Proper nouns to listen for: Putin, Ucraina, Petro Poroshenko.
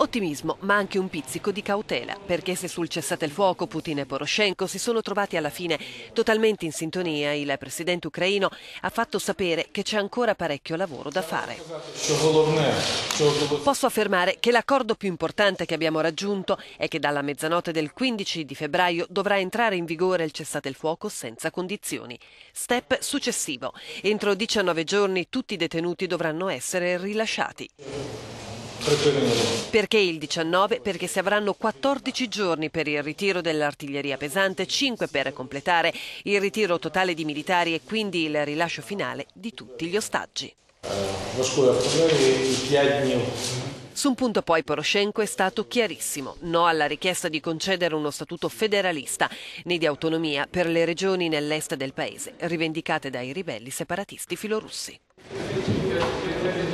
Ottimismo, ma anche un pizzico di cautela, perché se sul cessate il fuoco Putin e Poroshenko si sono trovati alla fine totalmente in sintonia, il presidente ucraino ha fatto sapere che c'è ancora parecchio lavoro da fare. Posso affermare che l'accordo più importante che abbiamo raggiunto è che dalla mezzanotte del 15 di febbraio dovrà entrare in vigore il cessate il fuoco senza condizioni. Step successivo. Entro 19 giorni tutti i detenuti dovranno essere rilasciati. Perché il 19? Perché si avranno 14 giorni per il ritiro dell'artiglieria pesante, 5 per completare il ritiro totale di militari e quindi il rilascio finale di tutti gli ostaggi. Su un punto poi Poroshenko è stato chiarissimo, no alla richiesta di concedere uno statuto federalista né di autonomia per le regioni nell'est del paese, rivendicate dai ribelli separatisti filorussi.